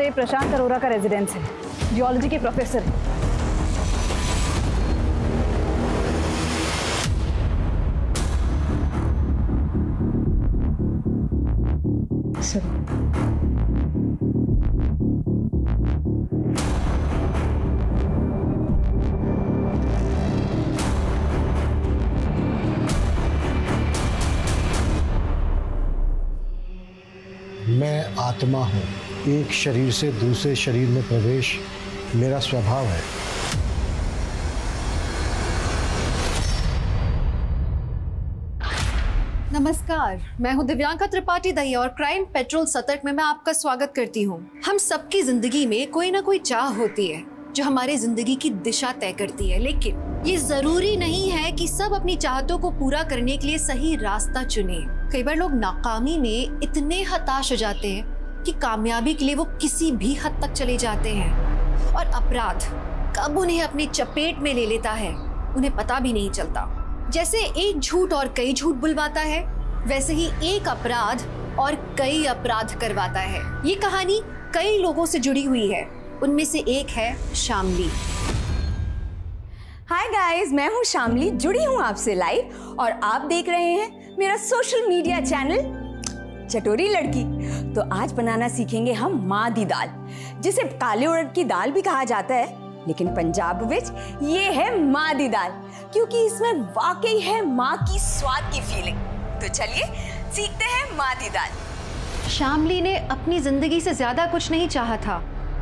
से प्रशांत अरोरा का रेजिडेंस है, जियोलॉजी के प्रोफेसर है। मैं आत्मा हूँ, एक शरीर से दूसरे शरीर में प्रवेश मेरा स्वभाव है। नमस्कार, मैं हूँ दिव्यांका त्रिपाठी दही और क्राइम पेट्रोल सतर्क में मैं आपका स्वागत करती हूँ। हम सबकी जिंदगी में कोई ना कोई चाह होती है जो हमारे जिंदगी की दिशा तय करती है, लेकिन ये जरूरी नहीं है कि सब अपनी चाहतों को पूरा करने के लिए सही रास्ता चुने। कई बार लोग नाकामी में इतने हताश हो जाते हैं कि कामयाबी के लिए वो किसी भी हद तक चले जाते हैं, और अपराध कब उन्हें अपने चपेट में ले लेता है उन्हें पता भी नहीं चलता। जैसे एक झूठ और कई झूठ बुलवाता है, वैसे ही एक अपराध और कई अपराध करवाता है। ये कहानी कई लोगों से जुड़ी हुई है, उनमें से एक है शामली। हाय गाइस, मैं हूँ शामली, जुड़ी हूँ आपसे लाइव और आप देख रहे हैं मेरा सोशल मीडिया चैनल चटोरी लड़की। तो आज बनाना सीखेंगे हम मादी दाल, जिसे काले उड़द की दाल भी कहा जाता है, लेकिन पंजाब विच ये है मादी दाल, क्योंकि इसमें वाकई है माँ की स्वाद की फीलिंग। तो चलिए सीखते हैं मादी दाल। शामली ने अपनी जिंदगी से ज्यादा कुछ नहीं चाहा था,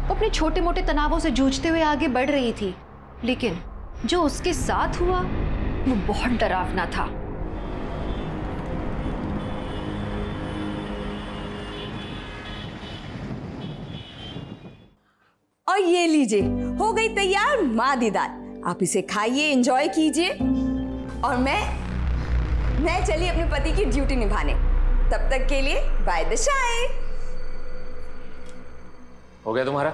वो अपने छोटे मोटे तनावों से जूझते हुए आगे बढ़ रही थी, लेकिन जो उसके साथ हुआ वो बहुत डरावना था। और ये लीजिए, हो गई तैयार मादी दाल। आप इसे खाइए, एंजॉय कीजिए, और मैं चली अपने पति की ड्यूटी निभाने। तब तक के लिए बाय द शाय। हो गया तुम्हारा?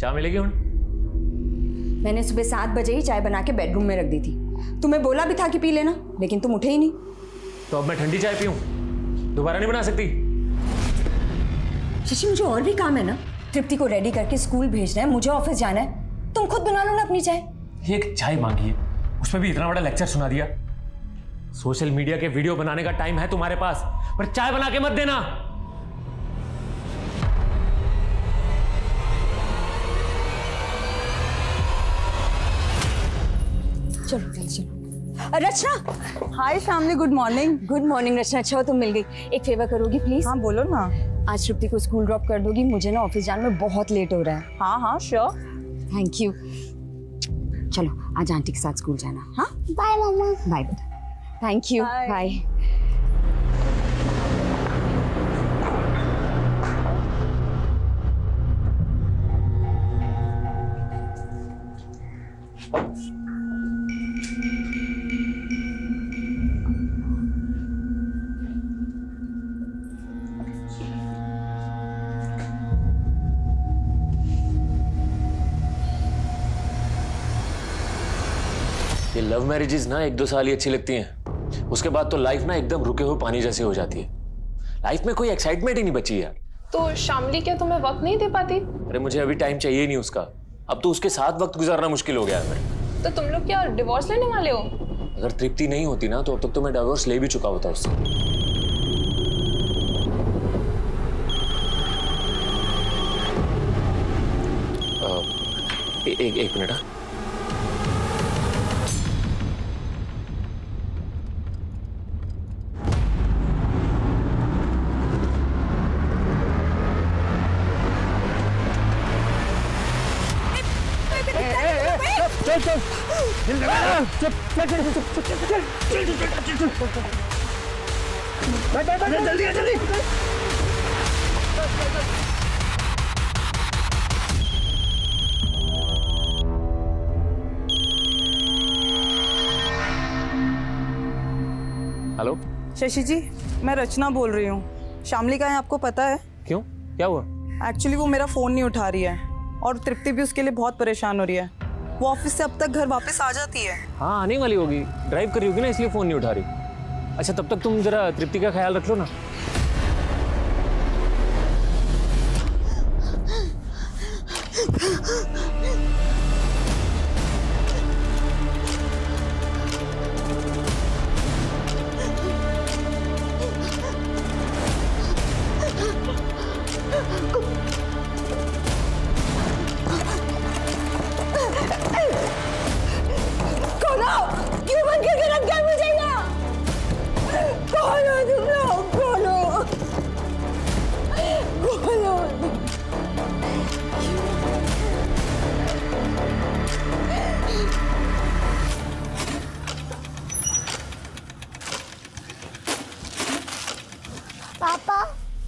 चाय मिलेगी उन? मैंने सुबह 7 बजे ही चाय बना के बेडरूम में रख दी थी। तुम्हें बोला भी था कि पी लेना, लेकिन तुम उठे ही नहीं। तो अब मैं ठंडी चाय पीऊं? दोबारा नहीं बना सकती? शशि, मुझे और भी काम है ना। तृप्ति को रेडी करके स्कूल भेजना है, मुझे ऑफिस जाना है। तुम खुद बना लो ना अपनी चाय। ये एक चाय मांगी है, उसमें भी इतना बड़ा लेक्चर सुना दिया। सोशल मीडिया के वीडियो बनाने का टाइम है तुम्हारे पास, पर चाय बना के मत देना। चलो चलो चलो। Rachna. Hi Shamli, good morning. Good morning Rachna. अच्छा हो तुम मिल गई। एक फेवर करोगी प्लीज? हाँ बोलो ना। आज तृप्ति को स्कूल ड्रॉप कर दोगी? मुझे ना ऑफिस जाने में बहुत लेट हो रहा है। हाँ हाँ श्योर, थैंक यू। चलो आज आंटी के साथ स्कूल जाना। हाँ बाय मामा। बाय बेटा, thank you, bye. Love marriages ना 1-2 साल ही अच्छी लगती हैं, उसके बाद तो लाइफ ना एकदम रुके हुए पानी जैसी हो जाती है। लाइफ में कोई एक्साइटमेंट ही नहीं बची यार। तो शामली क्या तुम्हें वक्त नहीं दे पाती? अरे मुझे अभी टाइम चाहिए नहीं उसका, अब तो उसके साथ वक्त गुजारना मुश्किल हो गया है मेरे। तो तुम लोग क्या डिवोर्स लेने वाले हो? अगर तृप्ति नहीं होती ना तो अब तक तो मैं डिवोर्स ले भी चुका होता उससे। एक मिनट। जल्दी हेलो। शशि जी, मैं रचना बोल रही हूँ। शामली का है आपको पता है? क्यों, क्या हुआ? एक्चुअली वो मेरा फोन नहीं उठा रही है, और तृप्ति भी उसके लिए बहुत परेशान हो रही है। वो ऑफिस से अब तक घर वापस आ जाती है। हाँ आने वाली होगी, ड्राइव कर रही होगी ना, इसलिए फोन नहीं उठा रही। अच्छा तब तक तुम जरा तृप्ति का ख्याल रख लो ना।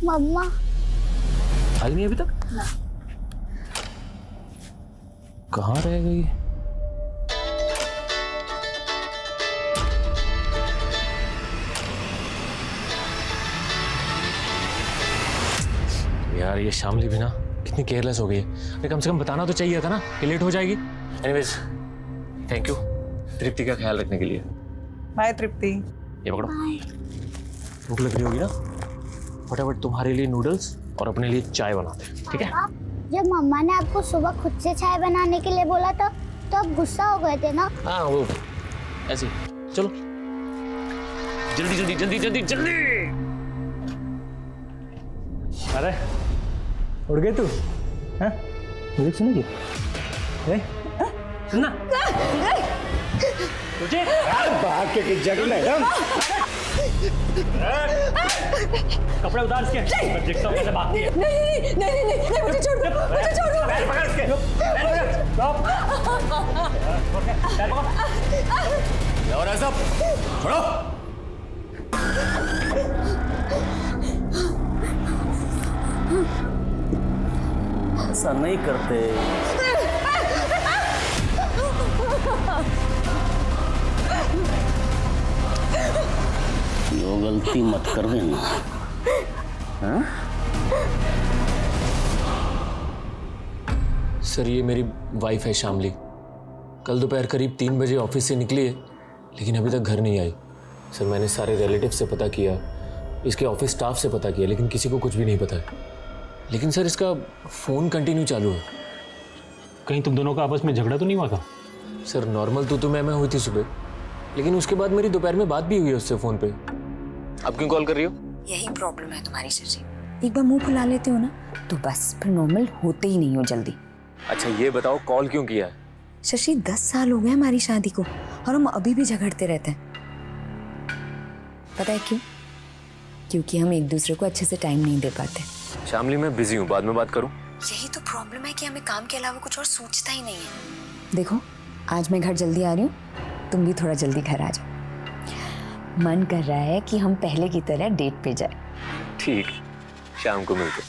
मम्मा आई नहीं अभी तक? कहाँ रह गई? यार ये शामली भी ना कितनी केयरलेस हो गई है। अरे कम से कम बताना तो चाहिए था ना कि लेट हो जाएगी। एनीवेज थैंक यू तृप्ति का ख्याल रखने के लिए। बाय तृप्ति। ये पकड़ो। भूख लग रही होगी ना, फटाफट तुम्हारे लिए नूडल्स और अपने लिए चाय बनाते हैं, ठीक है? जब मम्मा ने आपको सुबह खुद से चाय बनाने के लिए बोला था तो आप गुस्सा हो गए थे ना? हाँ वो ऐसे। चलो जल्दी जल्दी जल्दी जल्दी जल्दी। अरे उड़ गई तू? हाँ म्यूजिक सुनेगी? सुनना तुझे भाग के जग कपड़े उतार इसके। मैं देखता हूँ कैसे भागती है। नहीं नहीं नहीं नहीं मुझे छोड़ दो, मुझे छोड़ दो। पैर पकड़ इसके, पैर पकड़। पैर पकड़। और ऐसा छोड़ो। ऐसा नहीं करते। यो गलती मत कर देना। हाँ? सर ये मेरी वाइफ है शामली। कल दोपहर करीब 3 बजे ऑफिस से निकली है लेकिन अभी तक घर नहीं आई। सर मैंने सारे रिलेटिव से पता किया, इसके ऑफिस स्टाफ से पता किया लेकिन किसी को कुछ भी नहीं पता है। लेकिन सर इसका फ़ोन कंटिन्यू चालू है। कहीं तुम दोनों का आपस में झगड़ा तो नहीं हुआ था? सर नॉर्मल तो मैं हुई थी सुबह, लेकिन उसके बाद मेरी दोपहर में बात भी हुई है उससे फ़ोन पे। अब क्यों कॉल कर रही हो? यही प्रॉब्लम है तुम्हारी चाची। एक बार मुंह फुला लेते हो ना तो बस फिर नॉर्मल होते ही नहीं हो जल्दी। अच्छा ये बताओ कॉल क्यों किया है? शशि 10 साल हो गए हमारी शादी को और हम अभी भी झगड़ते रहते हैं। पता है क्यों? क्योंकि हम एक दूसरे को अच्छे से टाइम नहीं दे पाते। शामली मैं बिजी हूँ, बाद में बात करूँ। यही तो प्रॉब्लम है कि हमें काम के अलावा कुछ और सोचता ही नहीं है। देखो आज मैं घर जल्दी आ रही हूँ, तुम भी थोड़ा जल्दी घर आ जाओ। मन कर रहा है कि हम पहले की तरह डेट पे जाएं। ठीक, शाम को मिलते।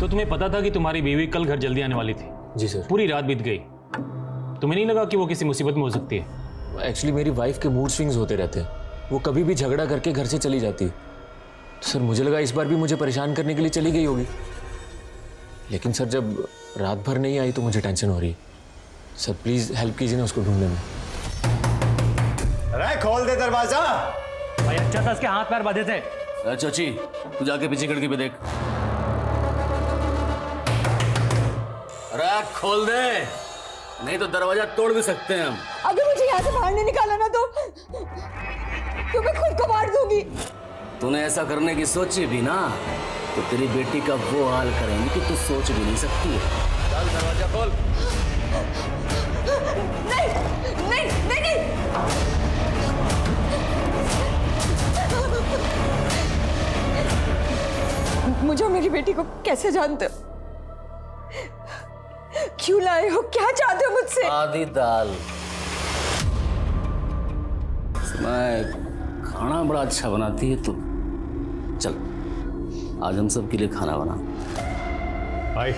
तो तुम्हें पता था कि तुम्हारी बीवी कल घर जल्दी आने वाली थी? जी सर। पूरी रात बीत गई, तुम्हें नहीं लगा कि वो किसी मुसीबत में हो सकती है? एक्चुअली मेरी वाइफ के मूड स्विंग्स होते रहते हैं, वो कभी भी झगड़ा करके घर से चली जाती। सर मुझे लगा इस बार भी मुझे परेशान करने के लिए चली गई होगी, लेकिन सर जब रात भर नहीं आई तो मुझे टेंशन हो रही है। सर प्लीज़ हेल्प कीजिए ना उसको ढूंढने में। अरे खोल दे दरवाजा। भाई अच्छा था इसके हाथ पैर बांधे थे। अरे चाची तू जाके पीछे खिड़की पे देख। अरे खोल दे नहीं तो दरवाजा तोड़ भी सकते हैं हम। अगर मुझे यहाँ से बाहर नहीं निकाला ना तो मैं खुद को मार दूंगी। तूने ऐसा करने की सोची भी ना तो तेरी बेटी का वो हाल करेंगे कि तू सोच भी नहीं सकती है। चल दरवाजा खोल। नहीं नहीं नहीं, नहीं। मुझे और मेरी बेटी को कैसे जानते हो? क्यों लाए हो? क्या चाहते हो मुझसे? आधी दाल। मैं खाना बड़ा अच्छा बनाती है तुम। चल आज हम सबके लिए खाना बना। भाई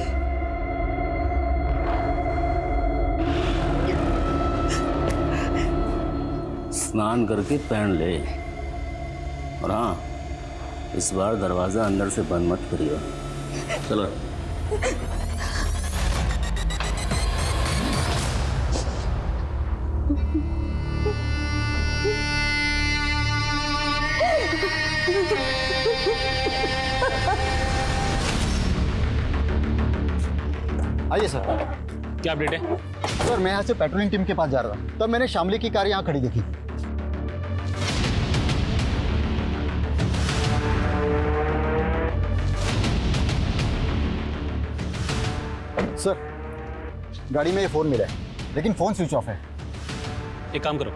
स्नान करके पहन ले और हाँ इस बार दरवाजा अंदर से बंद मत करियो। चलो आइए सर। क्या अपडेट है? सर मैं यहाँ से पेट्रोलिंग टीम के पास जा रहा था, तब मैंने शामली की कार यहाँ खड़ी देखी। सर गाड़ी में ये फोन मिला है, लेकिन फोन स्विच ऑफ है। एक काम करो,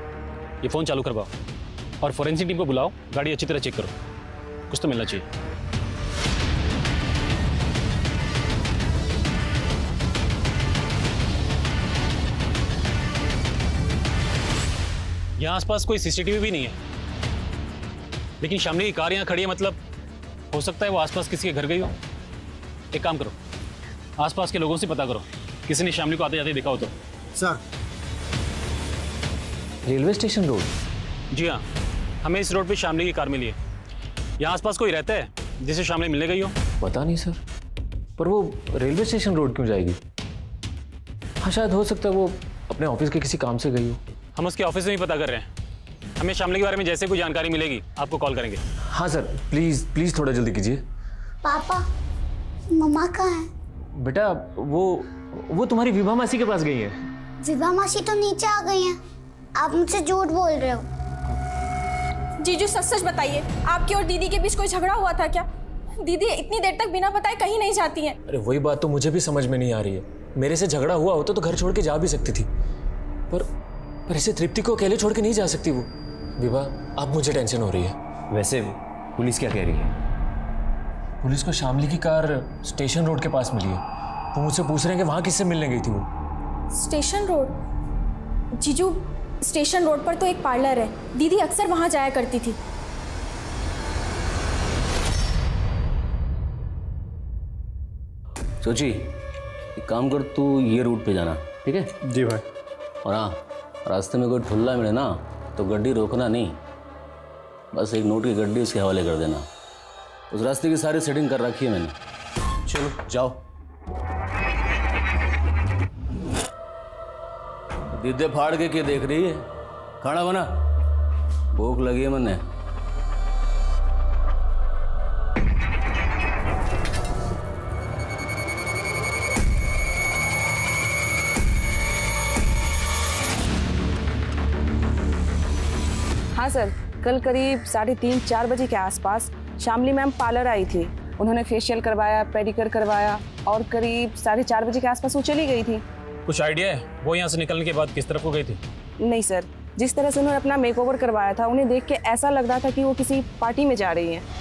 ये फोन चालू करवाओ और फोरेंसिक टीम को बुलाओ, गाड़ी अच्छी तरह चेक करो, कुछ तो मिलना चाहिए। यहाँ आसपास कोई सीसीटीवी भी नहीं है, लेकिन शामली की कार यहाँ खड़ी है, मतलब हो सकता है वो आसपास किसी के घर गई हो। एक काम करो, आसपास के लोगों से पता करो किसी ने शामली को आते जाते देखा हो तो। Sir railway station road? जी हाँ, हमें इस रोड पे शामली की कार मिली है। यहाँ आसपास कोई रहता है जिसे शामली मिलने गई हो? पता नहीं सर, पर वो रेलवे स्टेशन रोड क्यों जाएगी? हाँ शायद हो सकता है वो अपने ऑफिस के किसी काम से गई हो। हम उसके ऑफिस में ही पता कर रहे हैं। हमें शामली के बारे में जैसे कोई जानकारी मिलेगी आपको कॉल करेंगे। हाँ सर प्लीज प्लीज थोड़ा जल्दी कीजिए। पापा मम्मा कहाँ हैं? बेटा वो तुम्हारी विभा मासी के पास गई हैं। विभा मासी तो नीचे आ गई हैं। आप मुझसे झूठ बोल रहे हो। जीजू सच सच बताइए, आपके और दीदी के बीच कोई झगड़ा हुआ था क्या? दीदी इतनी देर तक बिना बताए कहीं नहीं जाती है। अरे वही बात तो मुझे भी समझ में नहीं आ रही है। मेरे से झगड़ा हुआ होता तो घर छोड़ के जा भी सकती थी, पर ऐसे तृप्ति को अकेले छोड़ के नहीं जा सकती वो। विभा अब मुझे टेंशन हो रही है। वैसे पुलिस क्या कह रही है? पुलिस को शामली की कार स्टेशन रोड के पास मिली है। वो मुझसे पूछ रहे हैं कि वहाँ किससे मिलने गई थी वो। Station road? जीजू स्टेशन रोड पर तो एक पार्लर है, दीदी अक्सर वहाँ जाया करती थी। सोची एक काम कर, तू ये रूट पे जाना ठीक है? जी भाई। और हाँ रास्ते में कोई ठुल्ला मिले ना तो गड्डी रोकना नहीं, बस एक नोट की गड्डी उसके हवाले कर देना। उस रास्ते की सारी सेटिंग कर रखी है मैंने। चलो जाओ। दीदे फाड़ के क्या देख रही है? खाना बना, भूख लगी है मैंने। सर कल करीब 3:30-4 बजे के आसपास शामली मैम पार्लर आई थी। उन्होंने फेशियल करवाया, पेडिक्योर करवाया और करीब 4:30 बजे के आसपास वो चली गई थी। कुछ आइडिया है वो यहाँ से निकलने के बाद किस तरफ को गई थी? नहीं सर, जिस तरह से उन्होंने अपना मेकओवर करवाया था उन्हें देख के ऐसा लग रहा था कि वो किसी पार्टी में जा रही है।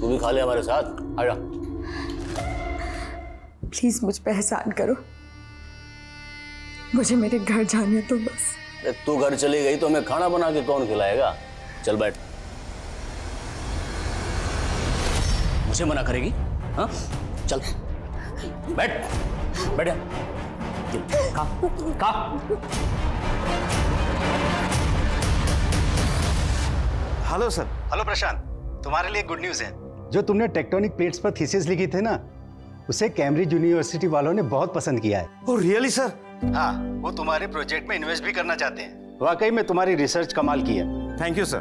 तू भी खा ले हमारे साथ, आ जा। प्लीज मुझ पे एहसान करो, मुझे मेरे घर जाने तो बस। तू घर चली गई तो हमें खाना बना के कौन खिलाएगा? चल बैठ। मुझे मना करेगी? हाँ चल बैठ बैठ। खा खा। Hello sir. हेलो प्रशांत, तुम्हारे लिए गुड न्यूज़ है। जो तुमने टेक्टोनिक प्लेट्स पर थीसिस लिखी थी ना, उसे कैम्ब्रिज यूनिवर्सिटी वालों ने बहुत पसंद किया है। Oh really sir? हाँ, वो तुम्हारे प्रोजेक्ट में इन्वेस्ट भी करना चाहते हैं। वाकई में तुम्हारी रिसर्च कमाल की है। Thank you sir.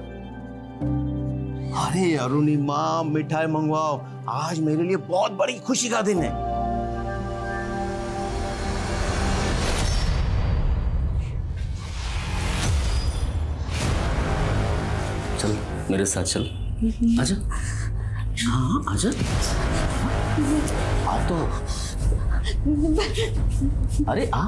अरे अरुणिमा मिठाई मंगवाओ, आज मेरे लिए बहुत बड़ी खुशी का दिन है। चल मेरे साथ चल। आजा। हाँ आजा। आ तो। अरे आ।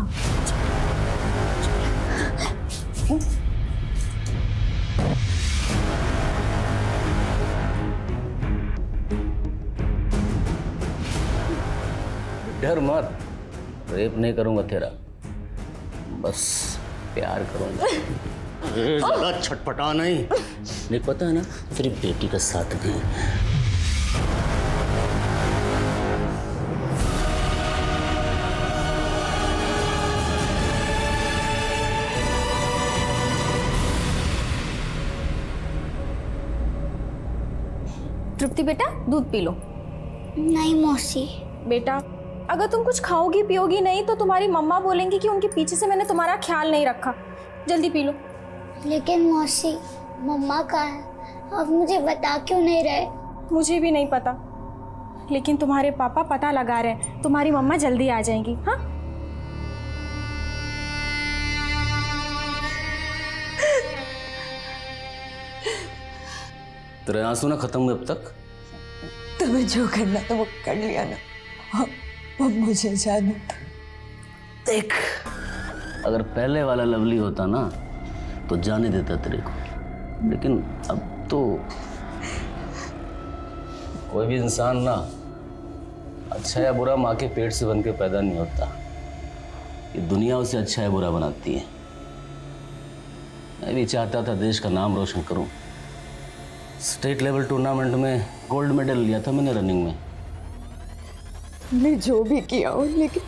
डर मत, रेप नहीं करूंगा तेरा, बस प्यार करूंगा। छटपटा नहीं, मुझे पता है ना तेरी बेटी का साथ दी। तृप्ति बेटा दूध पी लो। नहीं मौसी। बेटा अगर तुम कुछ खाओगी पियोगी नहीं तो तुम्हारी मम्मा बोलेंगी कि उनके पीछे से मैंने तुम्हारा ख्याल नहीं रखा, जल्दी पी लो। लेकिन मौसी मम्मा का है, अब मुझे बता क्यों नहीं रहे? मुझे भी नहीं पता, लेकिन तुम्हारे पापा पता लगा रहे हैं, तुम्हारी मम्मा जल्दी आ जाएंगी। हाँ तेरे आंसू ना खत्म हुए अब तक? तुम्हें जो करना था वो कर लिया ना, अब मुझे जाने दो। देख अगर पहले वाला लवली होता ना तो जाने देता तेरे को, लेकिन अब तो कोई भी इंसान ना अच्छा या बुरा माँ के पेट से बन के पैदा नहीं होता, ये दुनिया उसे अच्छा या बुरा बनाती है। मैं भी चाहता था देश का नाम रोशन करूं, स्टेट लेवल टूर्नामेंट में गोल्ड मेडल लिया था मैंने रनिंग में। तुमने जो भी किया हो, लेकिन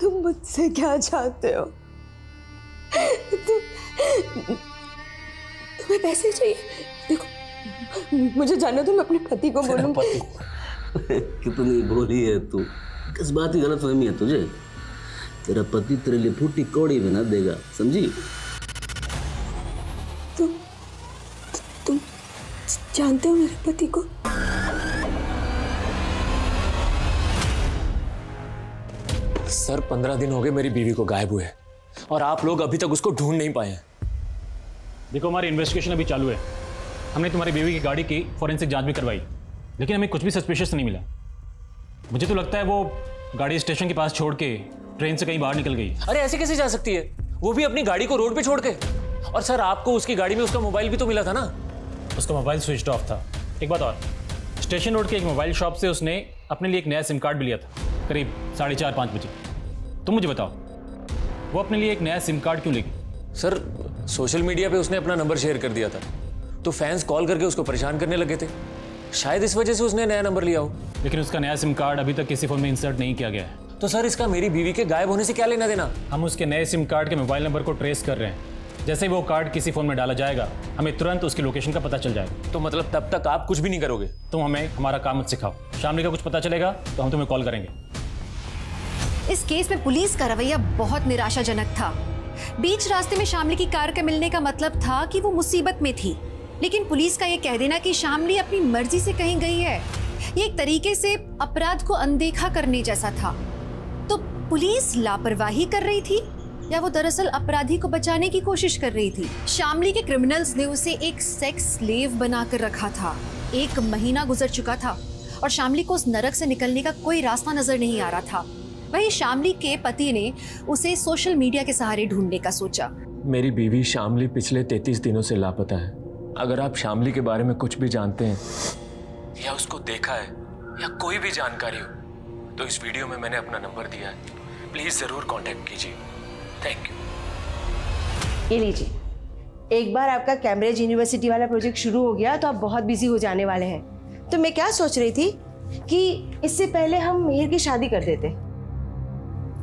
तुम मुझसे क्या चाहते हो? तुम्हें पैसे चाहिए? देखो मुझे जाने दो, मैं अपने पति को बोलूंगी। कितनी भोली है तू, किस बात की गलतफहमी है तुझे? तेरा पति तेरे लिए फूटी कौड़ी बना देगा, समझी? तुम जानते हो मेरे पति को? सर 15 दिन हो गए मेरी बीवी को गायब हुए और आप लोग अभी तक उसको ढूंढ नहीं पाए हैं। देखो हमारी इन्वेस्टिगेशन अभी चालू है, हमने तुम्हारी बीवी की गाड़ी की फॉरेंसिक जांच भी करवाई, लेकिन हमें कुछ भी सस्पिशियस नहीं मिला। मुझे तो लगता है वो गाड़ी स्टेशन के पास छोड़ के ट्रेन से कहीं बाहर निकल गई। अरे ऐसे कैसे जा सकती है, वो भी अपनी गाड़ी को रोड पे छोड़ के? और सर आपको उसकी गाड़ी में उसका मोबाइल भी तो मिला था ना? उसका मोबाइल स्विच ऑफ था। एक बात और, स्टेशन रोड के एक मोबाइल शॉप से उसने अपने लिए एक नया सिम कार्ड भी लिया था करीब 4:30-5 बजे। तुम मुझे बताओ वो अपने लिए एक नया सिम कार्ड क्यों लेगी? सर सोशल मीडिया पे उसने अपना नंबर शेयर कर दिया था तो फैंस कॉल करके उसको परेशान करने लगे थे, शायद इस वजह से उसने नया नंबर लिया हो। लेकिन उसका नया सिम कार्ड अभी तक किसी फोन में इंसर्ट नहीं किया गया है। तो सर इसका मेरी बीवी के गायब होने से क्या लेना देना? हम उसके नए सिम कार्ड के मोबाइल नंबर को ट्रेस कर रहे हैं, जैसे ही वो कार्ड किसी फोन में डाला जाएगा हमें तुरंत उसकी लोकेशन का पता चल जाएगा। तो मतलब तब तक आप कुछ भी नहीं करोगे? तुम हमें हमारा काम मत सिखाओ, शामली का कुछ पता चलेगा तो हम तुम्हें कॉल करेंगे। इस केस में पुलिस का रवैया बहुत निराशाजनक था। बीच रास्ते में शामली की कार के मिलने का मतलब था कि वो मुसीबत में थी, लेकिन पुलिस का ये कह देना कि शामली अपनी मर्जी से कहीं गई है, ये एक तरीके से अपराध को अनदेखा करने जैसा था। तो पुलिस लापरवाही कर रही थी या वो दरअसल अपराधी को बचाने की कोशिश कर रही थी? शामली के क्रिमिनल्स ने उसे एक सेक्स स्लेव बनाकर रखा था। 1 महीना गुजर चुका था और शामली को उस नरक से निकलने का कोई रास्ता नजर नहीं आ रहा था। वहीं शामली के पति ने उसे सोशल मीडिया के सहारे ढूंढने का सोचा। मेरी बीवी शामली पिछले 33 दिनों से लापता है। अगर आप शामली के बारे में कुछ भी जानते हैं या उसको देखा है या कोई भी जानकारी हो तो इस वीडियो में मैंने अपना नंबर दिया है, प्लीज जरूर कॉन्टेक्ट कीजिए। Thank you. ये लीजिए, एक बार आपका कैम्ब्रिज यूनिवर्सिटी वाला प्रोजेक्ट शुरू हो गया तो आप बहुत बिजी हो जाने वाले हैं। तो मैं क्या सोच रही थी कि इससे पहले हम मिहिर की शादी कर देते,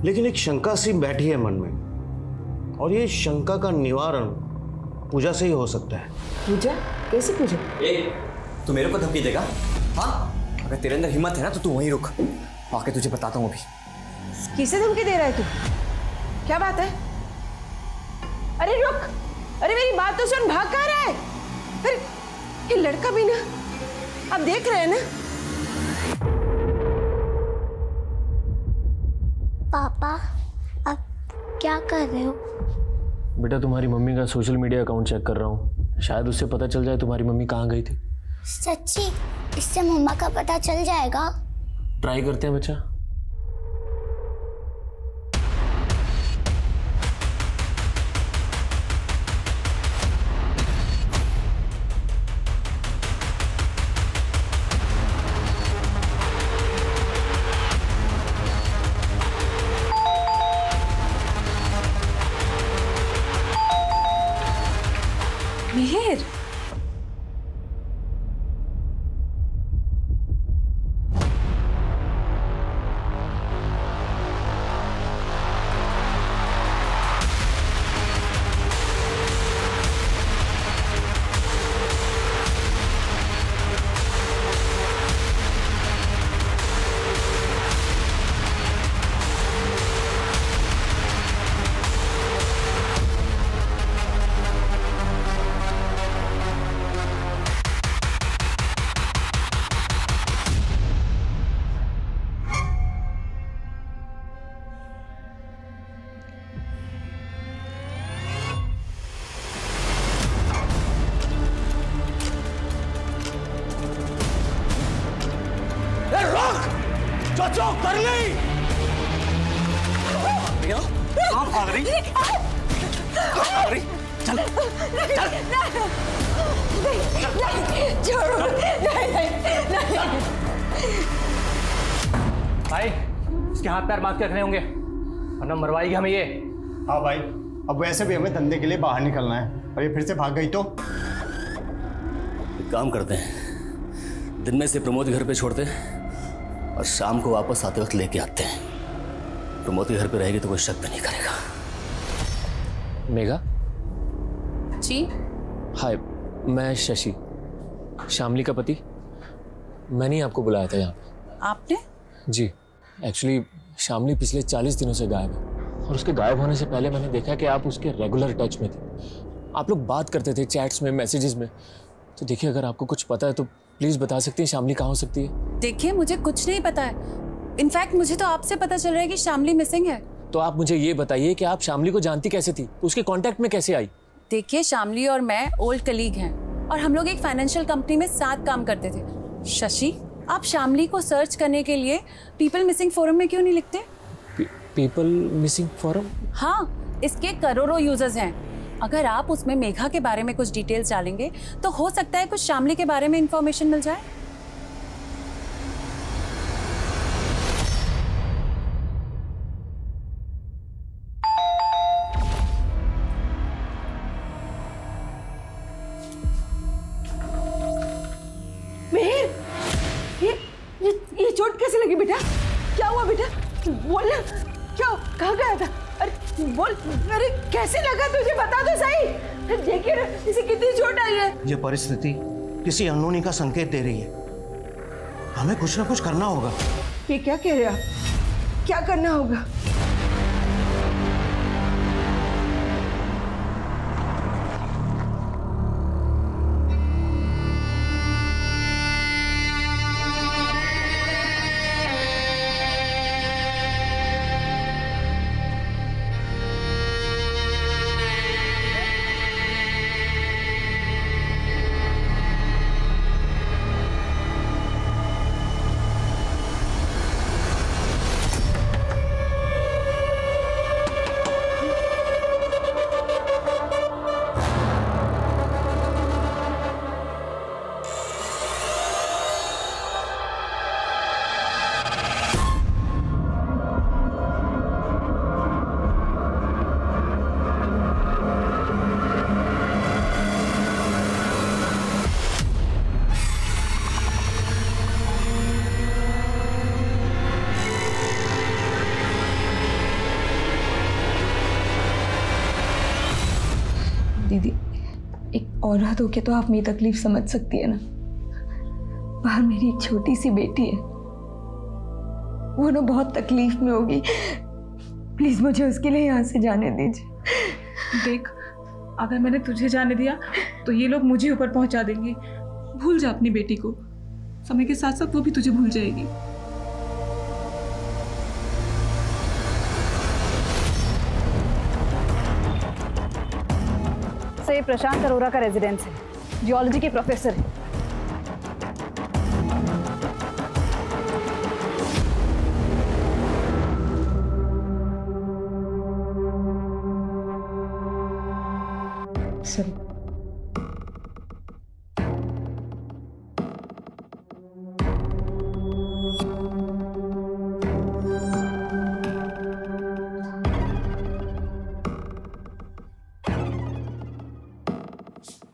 लेकिन एक शंका सी बैठी है मन में और ये शंका का निवारण पूजा से ही हो सकता है। पूजा? कैसे पूजा? तू मेरे को धमकी देगा? हाँ, अगर तेरे अंदर हिम्मत है ना तो तू वहीं रुक, आके तुझे बताता हूँ। अभी किसे धमकी दे रहा है तू? क्या बात है? अरे रुक, अरे मेरी बात तो सुन, भाग कहाँ रहा है? अरे ये लड़का भी ना, आप देख रहे हैं ना? पापा आप क्या कर रहे हो? बेटा तुम्हारी मम्मी का सोशल मीडिया अकाउंट चेक कर रहा हूँ, शायद उससे पता चल जाए तुम्हारी मम्मी कहाँ गई थी। सच्ची? इससे मम्मा का पता चल जाएगा? ट्राई करते हैं बच्चा। भाग रही? भाग रही? चल, चल। भाई, इसके हाथ पैर बांध के रखने होंगे वरना मरवाएगी हमें ये। हाँ भाई, अब वैसे भी हमें धंधे के लिए बाहर निकलना है और ये फिर से भाग गई तो एक काम करते हैं, दिन में से प्रमोद घर पे छोड़ते हैं और शाम को वापस आते वक्त लेके आते हैं। प्रमोद के घर पे रहेगी तो कोई शक भी नहीं करेगा। मेघा जी। हाय, मैं शशि, शामली का पति। मैंने ही आपको बुलाया था यहाँ। आपने? जी, एक्चुअली शामली पिछले 40 दिनों से गायब है और उसके गायब होने से पहले मैंने देखा कि आप उसके रेगुलर टच में थे। आप लोग बात करते थे चैट्स में, मैसेजेस में। तो देखिए, अगर आपको कुछ पता है तो प्लीज़ बता सकती हैं शामली कहाँ हो सकती है। देखिए, मुझे कुछ नहीं पता है। इनफैक्ट मुझे तो आपसे पता चल रहा है कि शामली मिसिंग है। तो आप मुझे ये बताइए कि आप शामली को जानती कैसे थी, उसके कांटेक्ट में कैसे आई। देखिए, शामली और मैं ओल्ड कलीग हैं और हम लोग एक फाइनेंशियल कंपनी में साथ काम करते थे। शशि, आप शामली को सर्च करने के लिए पीपल मिसिंग फोरम में क्यों नहीं लिखते? People missing forum? हाँ, इसके करोड़ों यूजर्स हैं। अगर आप उसमें मेघा के बारे में कुछ डिटेल्स डालेंगे तो हो सकता है कुछ शामली के बारे में इंफॉर्मेशन मिल जाए। ये परिस्थिति किसी अनहोनी का संकेत दे रही है। हमें कुछ ना कुछ करना होगा। ये क्या कह रहे हो आप? क्या करना होगा? औरत हो के तो आप मेरी तकलीफ समझ सकती है ना। बाहर मेरी एक छोटी सी बेटी है, वो ना बहुत तकलीफ में होगी। प्लीज मुझे उसके लिए यहाँ से जाने दीजिए। देख, अगर मैंने तुझे जाने दिया तो ये लोग मुझे ऊपर पहुँचा देंगे। भूल जा अपनी बेटी को, समय के साथ साथ वो भी तुझे भूल जाएगी। प्रशांत अरोरा का रेजिडेंस है, जियोलॉजी के प्रोफेसर है। सॉरी,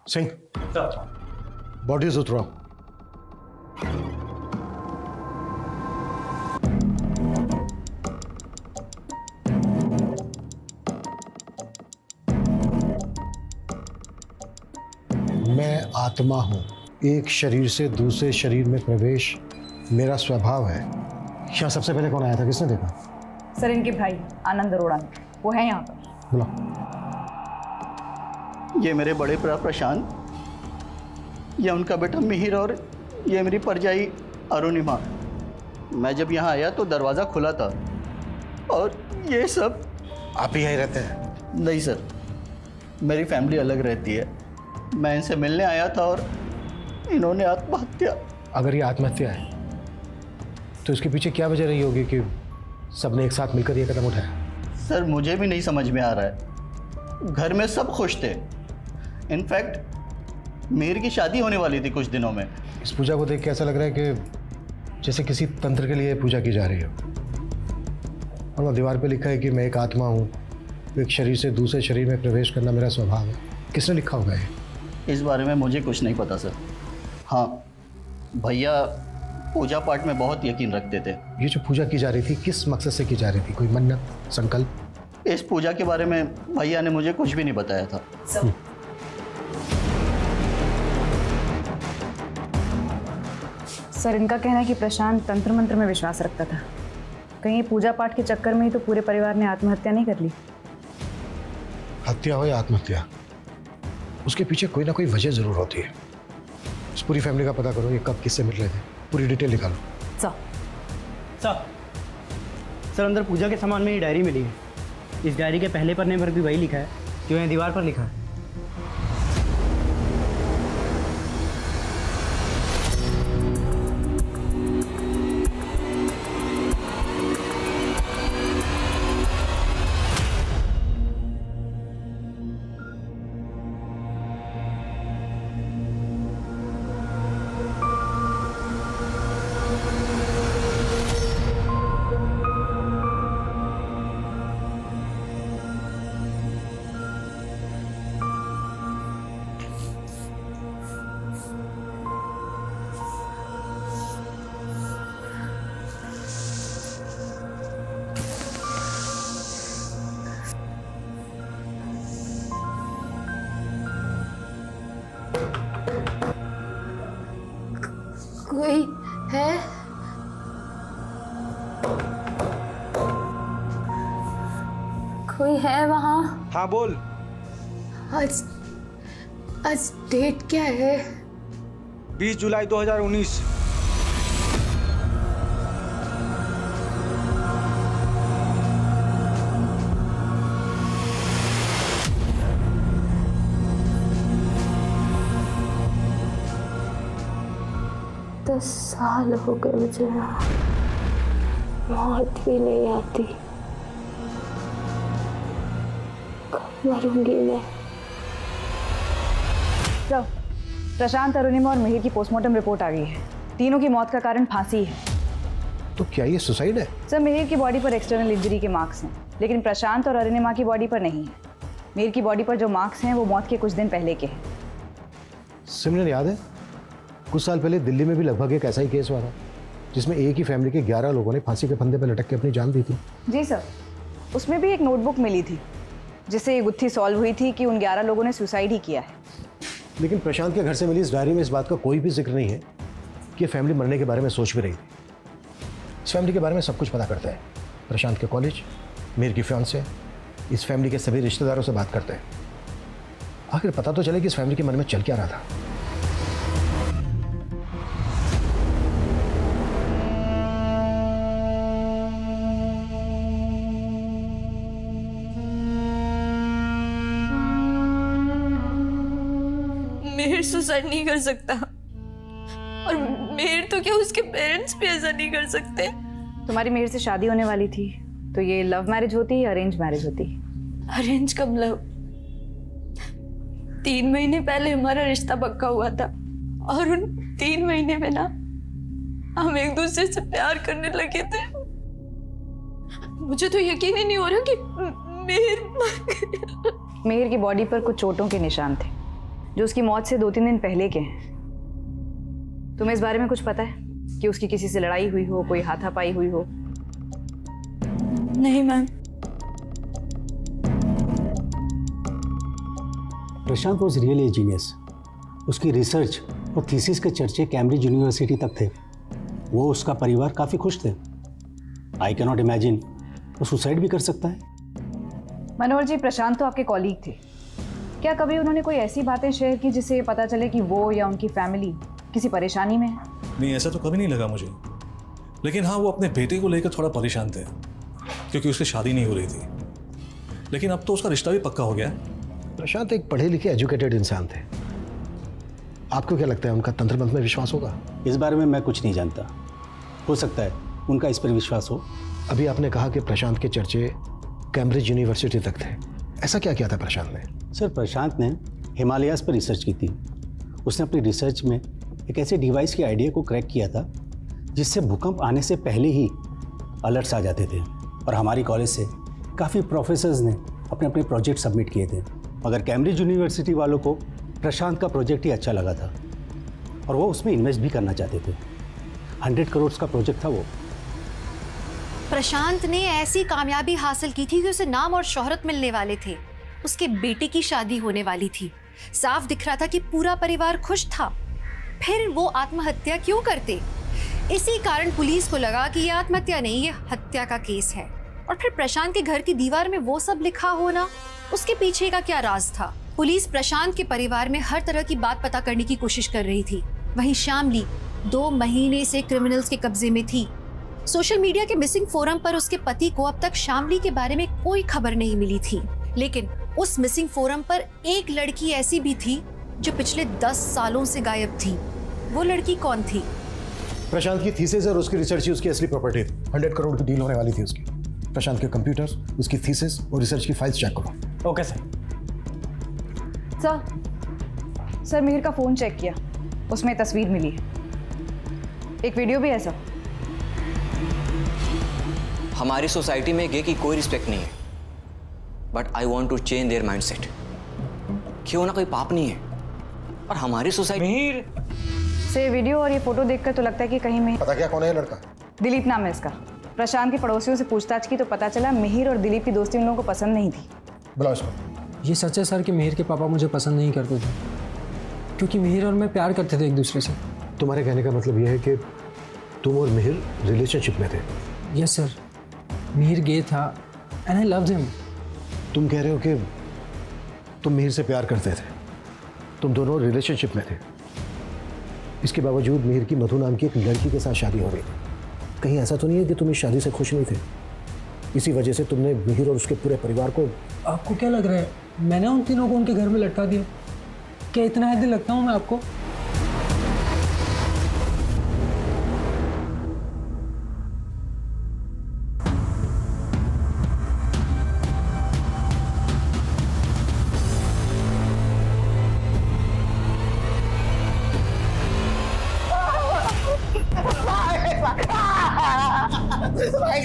सिंह, बॉडीज उतरो। मैं आत्मा हूं। एक शरीर से दूसरे शरीर में प्रवेश मेरा स्वभाव है। यहाँ सबसे पहले कौन आया था, किसने देखा? सर, इनके भाई आनंद अरोड़ा, वो है यहाँ पर। बोला। ये मेरे बड़े भरा प्रशांत, यह उनका बेटा मिहिर और ये मेरी परजाई अरुणिमा। मैं जब यहाँ आया तो दरवाज़ा खुला था। और ये सब? आप ही यहीं रहते हैं? नहीं सर, मेरी फैमिली अलग रहती है। मैं इनसे मिलने आया था और इन्होंने आत्महत्या। अगर ये आत्महत्या है तो इसके पीछे क्या वजह रही होगी कि सबने एक साथ मिलकर ये कदम उठाया? सर मुझे भी नहीं समझ में आ रहा है। घर में सब खुश थे, इनफैक्ट मीर की शादी होने वाली थी कुछ दिनों में। इस पूजा को देख के ऐसा लग रहा है कि जैसे किसी तंत्र के लिए पूजा की जा रही हो। और वो दीवार पे लिखा है कि मैं एक आत्मा हूँ, एक शरीर से दूसरे शरीर में प्रवेश करना मेरा स्वभाव है। किसने लिखा होगा ये? इस बारे में मुझे कुछ नहीं पता सर। हाँ भैया पूजा पाठ में बहुत यकीन रखते थे। ये जो पूजा की जा रही थी किस मकसद से की जा रही थी? कोई मन्नत, संकल्प? इस पूजा के बारे में भैया ने मुझे कुछ भी नहीं बताया था। सर इनका कहना है कि प्रशांत तंत्र मंत्र में विश्वास रखता था। कहीं पूजा पाठ के चक्कर में ही तो पूरे परिवार ने आत्महत्या नहीं कर ली। हत्या हो या आत्महत्या, उसके पीछे कोई ना कोई वजह जरूर होती है। इस पूरी फैमिली का पता करो, ये कब किससे मिल रहे थे, पूरी डिटेल निकालो। सर अंदर पूजा के सामान में ये डायरी मिली है। इस डायरी के पहले पन्ने पर भी वही लिखा है जो यहाँ दीवार पर लिखा है। कोई है? कोई है वहाँ? हाँ बोल। आज डेट क्या है? 20 जुलाई 2019। साल हो गए मुझे यहाँ, मौत भी नहीं आती। कब मरूंगी मैं? चलो, प्रशांत, अरुणिमा और मिहिर की पोस्टमार्टम रिपोर्ट आ गई है। तीनों की मौत का कारण फांसी है। तो क्या ये सुसाइड है? सर मिहिर की बॉडी पर एक्सटर्नल इंजरी के मार्क्स हैं, लेकिन प्रशांत और अरुणिमा की बॉडी पर नहीं है। मिहिर की बॉडी पर जो मार्क्स हैं वो मौत के कुछ दिन पहले के हैं। सिमरन याद है कुछ साल पहले दिल्ली में भी लगभग एक ऐसा ही केस हुआ था जिसमें एक ही फैमिली के 11 लोगों ने फांसी के फंदे पर लटक के अपनी जान दी थी। जी सर, उसमें भी एक नोटबुक मिली थी जिससे ये गुत्थी सॉल्व हुई थी कि उन 11 लोगों ने सुसाइड ही किया है। लेकिन प्रशांत के घर से मिली इस डायरी में इस बात का कोई भी जिक्र नहीं है कि फैमिली मरने के बारे में सोच भी रही थी। इस फैमिली के बारे में सब कुछ पता करता है। प्रशांत के कॉलेज, मीर की फियांसे, इस फैमिली के सभी रिश्तेदारों से बात करते हैं। आखिर पता तो चले कि इस फैमिली के मन में चल क्या रहा था। सुसाइड नहीं कर सकता और मेहर तो क्या उसके पेरेंट्स भी ऐसा नहीं कर सकते। तुम्हारी मेहर से शादी होने वाली थी तो ये लव मैरिज होती या अरेंज मैरिज होती? अरेंज कब लव। 3 महीने पहले हमारा रिश्ता पक्का हुआ था और उन 3 महीने में ना हम एक दूसरे से प्यार करने लगे थे। मुझे तो यकीन ही नहीं हो रहा कि मेहर की बॉडी पर कुछ चोटों के निशान थे जो उसकी मौत से 2-3 दिन पहले के हैं। तुम्हें इस बारे में कुछ पता है कि उसकी किसी से लड़ाई हुई हो, कोई हाथापाई हुई हो? नहीं ma'am. Prashant was really a genius. उसकी रिसर्च और थीसिस के चर्चे कैम्ब्रिज यूनिवर्सिटी तक थे। वो उसका परिवार काफी खुश थे। आई कैन नॉट इमेजिन वो सुसाइड भी कर सकता है। मनोहर जी, प्रशांत तो आपके कॉलीग थे, क्या कभी उन्होंने कोई ऐसी बातें शेयर की जिससे ये पता चले कि वो या उनकी फैमिली किसी परेशानी में है? नहीं, ऐसा तो कभी नहीं लगा मुझे। लेकिन हाँ, वो अपने बेटे को लेकर थोड़ा परेशान थे क्योंकि उसकी शादी नहीं हो रही थी। लेकिन अब तो उसका रिश्ता भी पक्का हो गया है। प्रशांत एक पढ़े लिखे एजुकेटेड इंसान थे। आपको क्या लगता है उनका तंत्र मंत्र में विश्वास होगा? इस बारे में मैं कुछ नहीं जानता। हो सकता है उनका इस पर विश्वास हो। अभी आपने कहा कि प्रशांत के चर्चे कैम्ब्रिज यूनिवर्सिटी तक थे, ऐसा क्या किया था प्रशांत ने? सर, प्रशांत ने हिमालयाज़ पर रिसर्च की थी। उसने अपनी रिसर्च में एक ऐसे डिवाइस के आइडिया को क्रैक किया था जिससे भूकंप आने से पहले ही अलर्ट्स आ जाते थे, और हमारी कॉलेज से काफ़ी प्रोफेसर्स ने अपने अपने प्रोजेक्ट सबमिट किए थे, मगर कैम्ब्रिज यूनिवर्सिटी वालों को प्रशांत का प्रोजेक्ट ही अच्छा लगा था और वो उसमें इन्वेस्ट भी करना चाहते थे। 100 करोड़ का प्रोजेक्ट था वो। प्रशांत ने ऐसी कामयाबी हासिल की थी कि उसे नाम और शोहरत मिलने वाले थे। उसके बेटे की शादी होने वाली थी, साफ दिख रहा था कि पूरा परिवार खुश था। फिर वो आत्महत्या क्यों करते? इसी कारण पुलिस को लगा कि ये आत्महत्या नहीं, ये हत्या का केस है। और फिर प्रशांत के घर की दीवार में वो सब लिखा होना, उसके पीछे का क्या राज था? पुलिस प्रशांत के परिवार में हर तरह की बात पता करने की कोशिश कर रही थी। वहीं शामली 2 महीने से क्रिमिनल्स के कब्जे में थी। सोशल मीडिया के मिसिंग फोरम पर उसके पति को अब तक शामली के बारे में कोई खबर नहीं मिली थी, लेकिन उस मिसिंग फोरम पर एक लड़की ऐसी भी थी जो पिछले 10 सालों से गायब थी। वो लड़की कौन थी? प्रशांत की थीसिस और उसकी रिसर्च ही उसकी असली प्रॉपर्टी थी। 100 करोड़ की डील होने वाली थी उसकी। प्रशांत के कंप्यूटर्स, उसकी थीसिस और रिसर्च की फाइल्स चेक करो। Okay sir. सर, मिहिर का फोन चेक किया, उसमें तस्वीर मिली है, एक वीडियो भी है सर। हमारी सोसाइटी में गे की कोई रिस्पेक्ट नहीं है, but I want to change their mindset. क्यों ना कोई पाप नहीं है, और हमारी सोसाइटी। मिहिर से वीडियो और ये फोटो देखकर तो लगता है कि कहीं में। पता क्या कौन है लड़का? दिलीप नाम है इसका। प्रशांत के पड़ोसियों से पूछताछ की तो पता चला मिहिर और दिलीप की दोस्ती उन लोगों को पसंद नहीं थी। बुलाओ इसको। ये सच है सर कि मिहिर के पापा मुझे पसंद नहीं करते थे, क्योंकि मिहिर और मैं प्यार करते थे एक दूसरे से। तुम्हारे कहने का मतलब यह है कि तुम और मिहिर रिलेशनशिप में थे? यस सर, मिहिर गे था एंड आई लव्ड हिम। तुम कह रहे हो कि तुम मिहिर से प्यार करते थे, तुम दोनों रिलेशनशिप में थे, इसके बावजूद मिहिर की मधु नाम की एक लड़की के साथ शादी हो रही थी। कहीं ऐसा तो नहीं है कि तुम इस शादी से खुश नहीं थे, इसी वजह से तुमने मिहिर और उसके पूरे परिवार को। आपको क्या लग रहा है मैंने उन तीनों को उनके घर में लटका दिया? क्या इतना दिल लगता हूँ मैं आपको?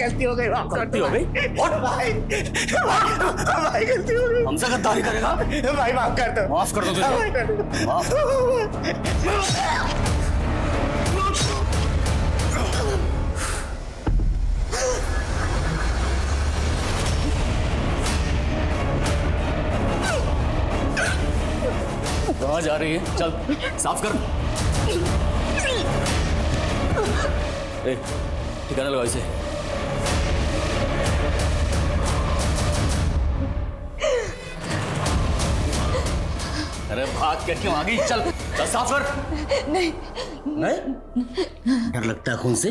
गलती हो गई भाई, गलती हो गई। हमसे गद्दारी करेगा भाई, माफ कर दो, माफ कर दो तुझे, माफ। कहाँ जा रही है? चल साफ कर। ठिकाना लगाओ इसे। अरे भाग के क्यों आ गई? चल साफ कर। नहीं नहीं, डर लगता है खून से?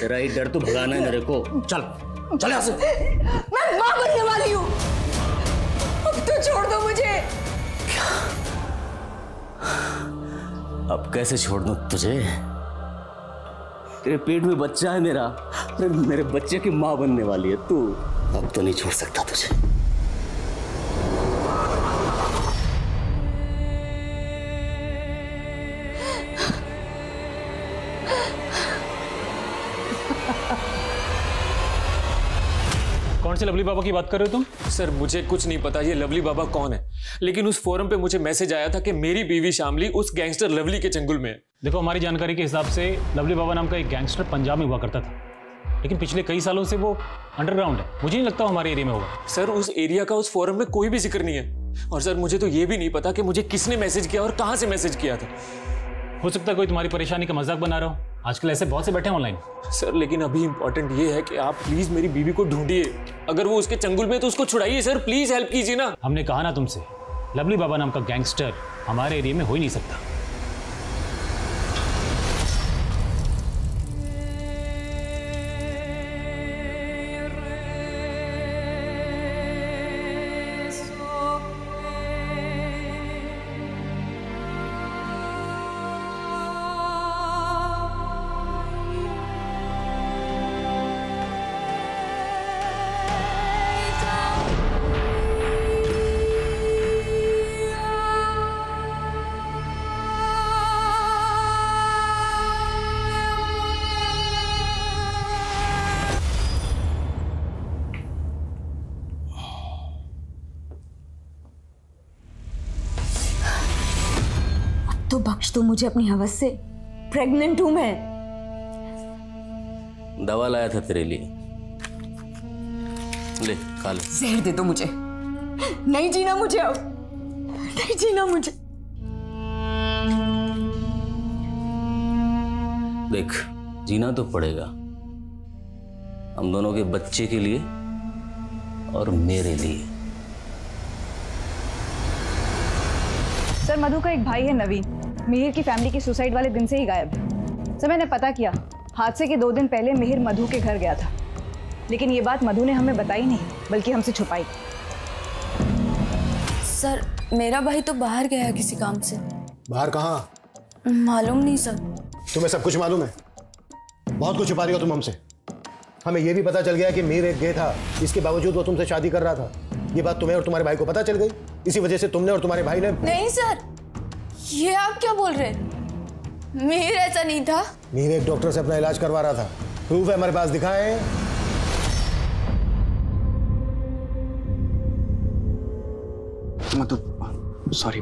तेरा ही डर तो भगाना है मेरे को। चल चल यहाँ से। मैं माँ बनने वाली हूँ, अब तो छोड़ दो मुझे। अब कैसे छोड़ दूँ तुझे? तेरे पेट में बच्चा है मेरा, अरे मेरे बच्चे की माँ बनने वाली है तू। अब तो नहीं छोड़ सकता तुझे। लवली बाबा की बात कर रहे हो तुम? सर मुझे कुछ नहीं पता ये लवली बाबा कौन है, लेकिन उस फोरम पे मुझे मैसेज आया था कि मेरी बीवी शामली उस गैंगस्टर लवली के चंगुल में है। देखो हमारी जानकारी के हिसाब से लवली बाबा नाम का एक गैंगस्टर पंजाब में हुआ करता था, लेकिन पिछले कई सालों से वो अंडरग्राउंड है। मुझे नहीं लगता हमारे एरिया में होगा। सर उस एरिया का उस फोरम में कोई भी जिक्र नहीं है, और सर मुझे तो ये भी नहीं पता कि मुझे किसने मैसेज किया और कहाँ से मैसेज किया था। हो सकता है कोई तुम्हारी परेशानी का मजाक बना रहा हो, आजकल ऐसे बहुत से बैठे हैं ऑनलाइन। सर लेकिन अभी इम्पोर्टेंट ये है कि आप प्लीज मेरी बीवी को ढूंढिए, अगर वो उसके चंगुल में तो उसको छुड़ाइए। सर प्लीज हेल्प कीजिए ना। हमने कहा ना तुमसे, लवली बाबा नाम का गैंगस्टर हमारे एरिया में हो ही नहीं सकता। तो बख्श दो मुझे अपनी हवस से, प्रेग्नेंट हूं मैं। दवा लाया था तेरे लिए, ले खा ले। जहर दे दो मुझे, नहीं जीना मुझे, अब नहीं जीना मुझे। देख जीना तो पड़ेगा, हम दोनों के बच्चे के लिए और मेरे लिए। सर मधु का एक भाई है नवीन, मिहिर की फैमिली की सुसाइड वाले दिन से ही गायब है। सर मैंने पता किया, हादसे के 2 दिन पहले मिहिर मधु के घर गया था, लेकिन ये बात मधु ने हमें बताई नहीं बल्कि हमसे छुपाई। सर मेरा भाई तो बाहर गया है किसी काम से। बाहर कहाँ? मालूम नहीं सर। तुम्हें सब कुछ मालूम है, बहुत कुछ छुपा रही हो तुम हमसे। हमें यह भी पता चल गया कि मीर एक गे था, इसके बावजूद वो तुमसे शादी कर रहा था। ये बात तुम्हें और तुम्हारे भाई को पता चल गई, इसी वजह से तुमने और तुम्हारे भाई ने। नहीं सर, ये आप क्या बोल रहे हैं, मीर ऐसा नहीं था। मीर एक डॉक्टर से अपना इलाज करवा रहा था, प्रूफ है हमारे पास, दिखाए। मतलब सॉरी,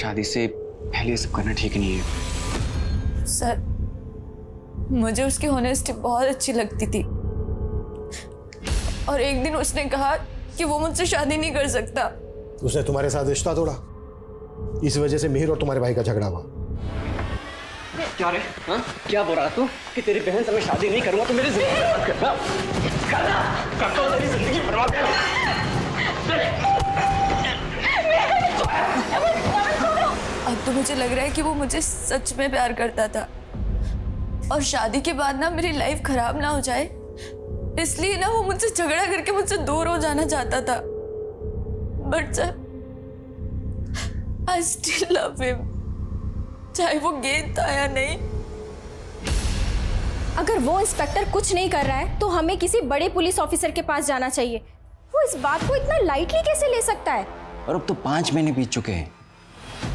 शादी से पहले सब करना ठीक नहीं है। सर मुझे उसकी होनेस्टी बहुत अच्छी लगती थी, और एक दिन उसने कहा कि वो मुझसे शादी नहीं कर सकता। उसने तुम्हारे साथ रिश्ता तोड़ा, इस वजह से मिहिर और तुम्हारे भाई का झगड़ा हुआ। क्या रे? हाँ? क्या बोल रहा तू कि तेरी बहन से मैं शादी नहीं करूंगा तो मेरी जिंदगी बर्बाद कर। अब तो मुझे लग रहा है कि वो मुझे सच में प्यार करता था, और शादी के बाद ना मेरी लाइफ खराब ना हो जाए इसलिए ना वो मुझसे झगड़ा करके मुझसे दूर हो जाना चाहता था। But sir I still love him, चाहे वो गे था या नहीं। अगर वो इंस्पेक्टर कुछ नहीं कर रहा है तो हमें किसी बड़े पुलिस ऑफिसर के पास जाना चाहिए। वो इस बात को इतना लाइटली कैसे ले सकता है? और अब तो 5 महीने बीत चुके हैं,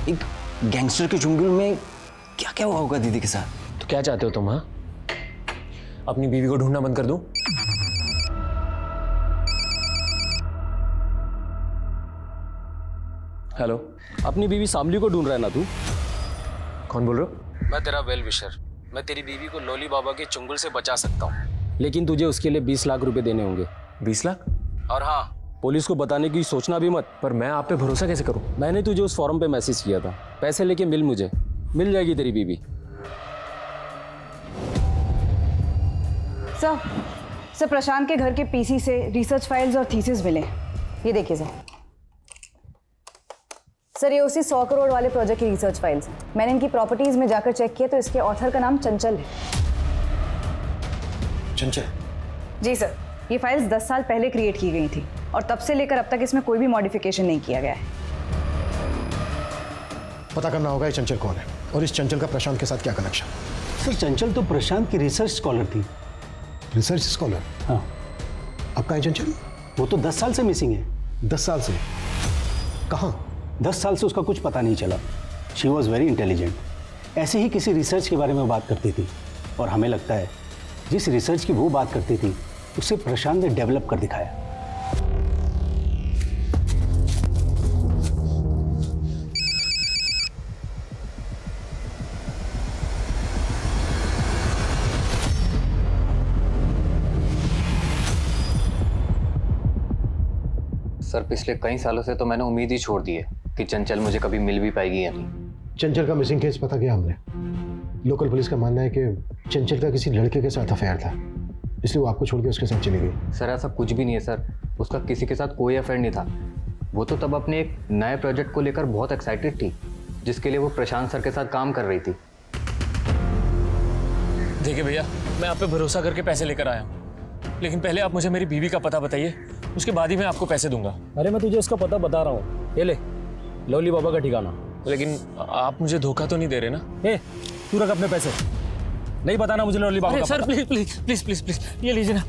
एक गैंगस्टर के जंगल में क्या क्या हुआ होगा दीदी के साथ। तो क्या चाहते हो तुम? हाँ, अपनी बीवी को ढूंढना बंद कर दूं? हेलो, अपनी बीवी शामली को ढूंढ रहा है ना तू? कौन बोल रहा? मैं तेरा वेल विशर, मैं तेरी बीवी को लोली बाबा के चुंगल से बचा सकता हूँ, लेकिन तुझे उसके लिए 20 लाख रुपए देने होंगे। 20 लाख? और हाँ, पुलिस को बताने की सोचना भी मत। पर मैं आप पे भरोसा कैसे करूँ? मैंने तुझे उस फॉर्म पे मैसेज किया था, पैसे लेके मिल मुझे, मिल जाएगी तेरी बीवी। सर प्रशांत के घर के पीसी से रिसर्च फाइल्स और थीसिस मिले, ये देखिए सर। सर ये उसी 100 करोड़ वाले प्रोजेक्ट की रिसर्च फाइल्स हैं। मैंने इनकी प्रॉपर्टीज में जाकर चेक किया तो इसके ऑथर का नाम चंचल है। चंचल? जी सर, ये फाइल्स 10 साल पहले क्रिएट की गई थी और तब से लेकर अब तक इसमें कोई भी मॉडिफिकेशन नहीं किया गया है। पता करना होगा ये चंचल कौन है और इस चंचल का प्रशांत के साथ क्या कनेक्शन। सर चंचल तो प्रशांत की रिसर्च स्कॉलर थी। Research scholar? हाँ। अब कहाँ है चंचल? वो तो 10 साल से मिसिंग है। 10 साल से? कहाँ? 10 साल से उसका कुछ पता नहीं चला। शी वॉज वेरी इंटेलिजेंट, ऐसे ही किसी रिसर्च के बारे में बात करती थी, और हमें लगता है जिस रिसर्च की वो बात करती थी उसे प्रशांत ने डेवलप कर दिखाया। सर पिछले कई सालों से तो मैंने उम्मीद ही छोड़ दी है कि चंचल मुझे कभी मिल भी पाएगी या नहीं। चंचल का मिसिंग केस पता किया हमने, लोकल पुलिस का मानना है कि चंचल का किसी लड़के के साथ अफेयर था, इसलिए वो आपको छोड़ के उसके साथ चली गई। सर ऐसा कुछ भी नहीं है सर, उसका किसी के साथ कोई अफेयर नहीं था। वो तो तब अपने एक नए प्रोजेक्ट को लेकर बहुत एक्साइटेड थी, जिसके लिए वो प्रशांत सर के साथ काम कर रही थी। देखिए भैया, मैं आप पे भरोसा करके पैसे लेकर आया हूँ, लेकिन पहले आप मुझे मेरी बीवी का पता बताइए, उसके बाद ही मैं आपको पैसे दूंगा। अरे मैं तुझे उसका पता बता रहा हूँ, ये ले लवली बाबा का ठिकाना। लेकिन आप मुझे धोखा तो नहीं दे रहे ना? ए तू रख अपने पैसे, नहीं बताना मुझे लवली बाबा का। Sir please please please please please ये लीजिए ना,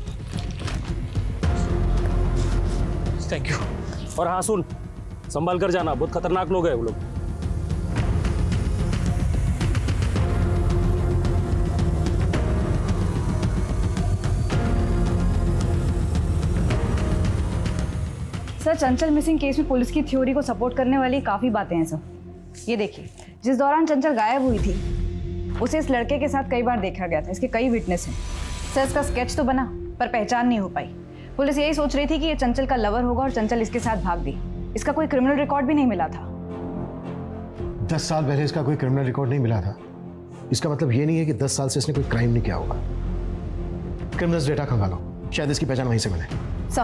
थैंक यू। और हाँ सुन, संभाल कर जाना, बहुत खतरनाक लोग हैं वो लोग। सर चंचल मिसिंग केस में पुलिस की थ्योरी को सपोर्ट करने वाली काफ़ी बातें हैं सर, ये देखिए। जिस दौरान चंचल गायब हुई थी। उसे इस लड़के के साथ कई बार देखा गया था, इसके कई विटनेस हैं। सर, इसका स्केच तो बना पर पहचान नहीं हो पाई। पुलिस यही सोच रही थी कि ये चंचल का लवर होगा और चंचल इसके साथ भाग गई। इसका कोई क्रिमिनल रिकॉर्ड भी नहीं मिला था। 10 साल पहले इसका कोई क्रिमिनल रिकॉर्ड नहीं मिला था, इसका मतलब ये नहीं है कि 10 साल से इसने कोई क्राइम नहीं किया होगा। क्रिमिनल्स डेटा खंगालो, शायद इसकी पहचान वहीं से मिले। सर,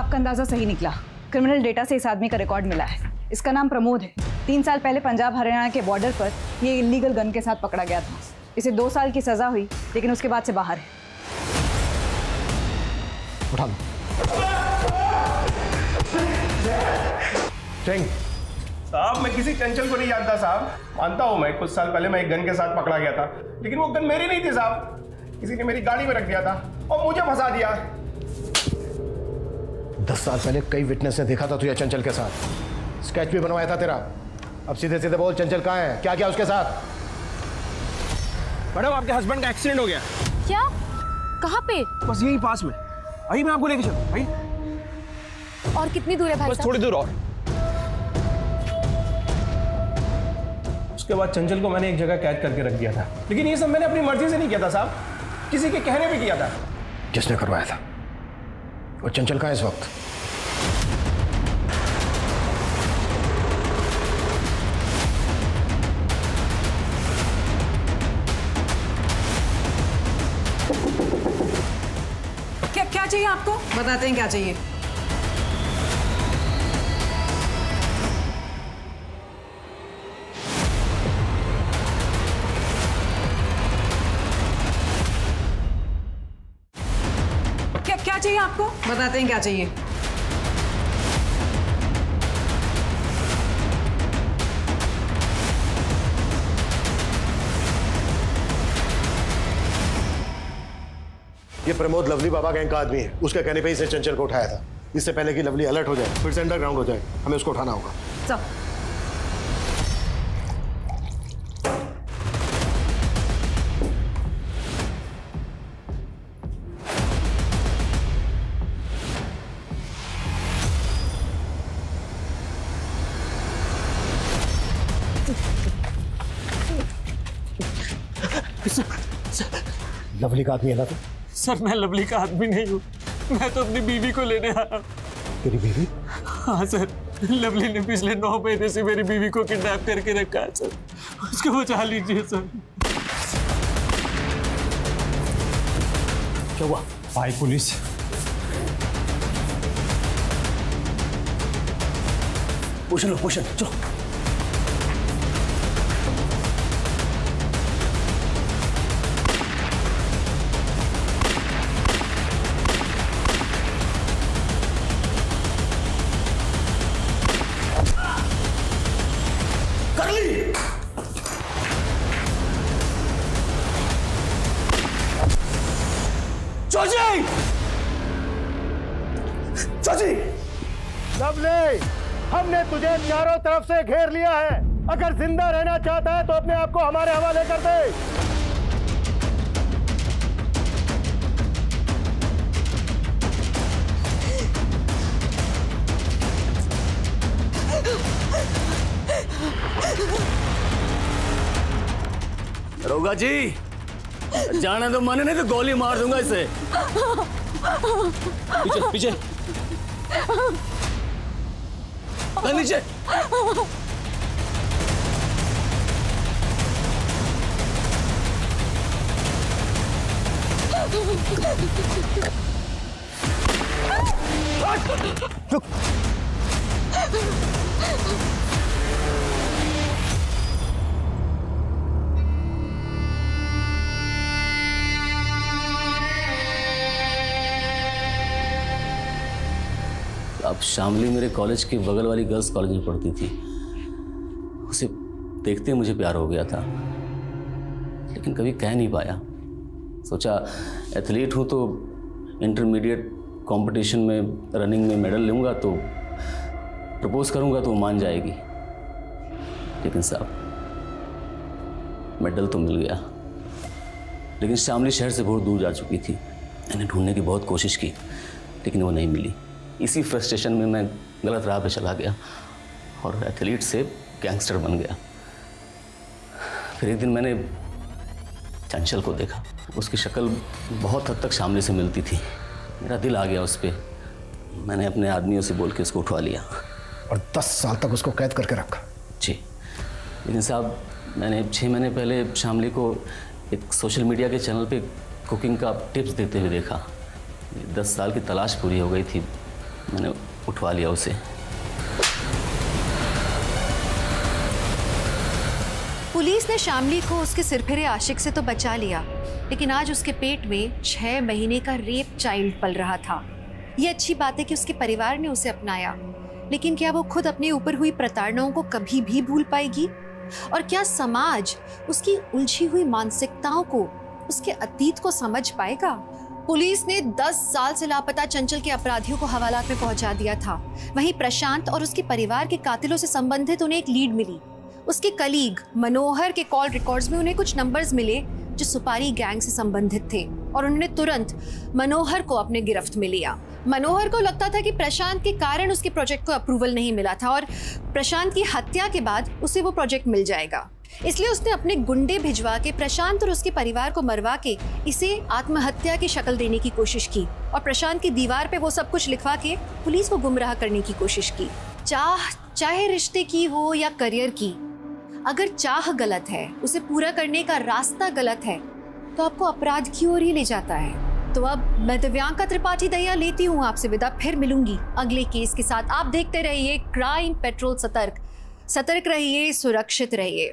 आपका अंदाजा सही निकला। क्रिमिनल डेटा से इस आदमी का रिकॉर्ड मिला है। इसका नाम प्रमोद है। 3 साल पहले पंजाब हरियाणा के बॉर्डर पर यह इलीगल गन के साथ पकड़ा गया था। इसे 2 साल की सजा हुई, लेकिन उसके बाद से बाहर है। उठा लो। साहब, मैं किसी चंचल को नहीं जानता साहब। मानता हूं मैं कुछ साल पहले मैं एक गन के साथ पकड़ा गया था, लेकिन वो गन मेरी नहीं थी साहब। किसी ने मेरी गाड़ी में रख दिया था और मुझे फंसा दिया। 10 साल पहले कई विटनेस ने देखा था तुझे चंचल के साथ, स्केच भी बनवाया था तेरा। अब सीधे सीधे बोल, चंचल कहाँ है, क्या क्या उसके साथ? मैडम, आपके हस्बैंड का एक्सीडेंट हो गया। क्या? कहाँ पे? बस यही पास में। आई, मैं आपको लेके चलूँ। आई। और कितनी दूर है भाई? बस थोड़ी दूर और। उसके बाद चंचल को मैंने एक जगह कैद करके रख दिया था, लेकिन ये सब मैंने अपनी मर्जी से नहीं किया था साहब, किसी के कहने पे किया था। किसने करवाया था? और चंचल कहाँ है इस वक्त? क्या चाहिए आपको? बताते हैं क्या चाहिए। बताते हैं क्या चाहिए। ये प्रमोद लवली बाबा गैंग का आदमी है। उसके कहने पे इसने चंचल को उठाया था। इससे पहले कि लवली अलर्ट हो जाए, फिर से अंडरग्राउंड हो जाए, हमें उसको उठाना होगा। सब लवली का आदमी है ना तू? सर, मैं लवली का आदमी नहीं हूँ, मैं तो अपनी बीवी को लेने आया। तेरी बीवी? हाँ सर, लवली ने पिछले 9 महीने से मेरी बीवी को किडनैप करके रखा है सर, उसको बचा लीजिए सर। क्या हुआ? भाई पुलिस। पूछ लो, पूछ लो, चलो। लवली, हमने तुझे चारों तरफ से घेर लिया है। अगर जिंदा रहना चाहता है तो अपने आप को हमारे हवाले कर दे। रोगा जी, जाने दो, मन नहीं तो गोली मार दूंगा इसे। पीछे पीछे, नीचे। रुक। शामली मेरे कॉलेज के बगल वाली गर्ल्स कॉलेज में पढ़ती थी। उसे देखते ही मुझे प्यार हो गया था, लेकिन कभी कह नहीं पाया। सोचा एथलीट हूँ तो इंटरमीडिएट कंपटीशन में रनिंग में मेडल लूँगा तो प्रपोज करूँगा तो मान जाएगी। लेकिन साहब मेडल तो मिल गया, लेकिन शामली शहर से बहुत दूर जा चुकी थी। मैंने ढूंढने की बहुत कोशिश की, लेकिन वो नहीं मिली। इसी फ्रस्ट्रेशन में मैं गलत राह पे चला गया और एथलीट से गैंगस्टर बन गया। फिर एक दिन मैंने चंचल को देखा। उसकी शक्ल बहुत हद तक शामली से मिलती थी। मेरा दिल आ गया उस पर। मैंने अपने आदमियों से बोल के उसको उठवा लिया और 10 साल तक उसको कैद करके रखा। जी, लेकिन साहब मैंने 6 महीने पहले शामली को एक सोशल मीडिया के चैनल पे कुकिंग का टिप्स देते हुए देखा। 10 साल की तलाश पूरी हो गई थी। मैंने उठवा लिया उसे। पुलिस ने शामली को उसके सिरफिरे आशिक से तो बचा लिया, लेकिन आज उसके पेट में 6 महीने का रेप चाइल्ड पल रहा था। ये अच्छी बात है कि उसके परिवार ने उसे अपनाया, लेकिन क्या वो खुद अपने ऊपर हुई प्रताड़नाओं को कभी भी भूल पाएगी? और क्या समाज उसकी उलझी हुई मानसिकताओं को, उसके अतीत को समझ पाएगा? पुलिस ने 10 साल से लापता चंचल के अपराधियों को हवालात में पहुंचा दिया था। वहीं प्रशांत और उसके परिवार के कातिलों से संबंधित उन्हें एक लीड मिली। उसके कलीग मनोहर के कॉल रिकॉर्ड्स में उन्हें कुछ नंबर्स मिले जो सुपारी गैंग से संबंधित थे और उन्होंने तुरंत मनोहर को अपने गिरफ्त में लिया। मनोहर को लगता था कि प्रशांत के कारण उसके प्रोजेक्ट को अप्रूवल नहीं मिला था और प्रशांत की हत्या के बाद उसे वो प्रोजेक्ट मिल जाएगा, इसलिए उसने अपने गुंडे भिजवा के प्रशांत और उसके परिवार को मरवा के इसे आत्महत्या की शक्ल देने की कोशिश की और प्रशांत की दीवार पे वो सब कुछ लिखवा के पुलिस को गुमराह करने की कोशिश की। चाहे रिश्ते की हो या करियर की, अगर चाह गलत है, उसे पूरा करने का रास्ता गलत है, तो आपको अपराध की ओर ही ले जाता है। तो अब मैं दिव्यांका त्रिपाठी दया लेती हूँ आपसे विदा। फिर मिलूंगी अगले केस के साथ। आप देखते रहिए क्राइम पेट्रोल सतर्क। सतर्क रहिए, सुरक्षित रहिए।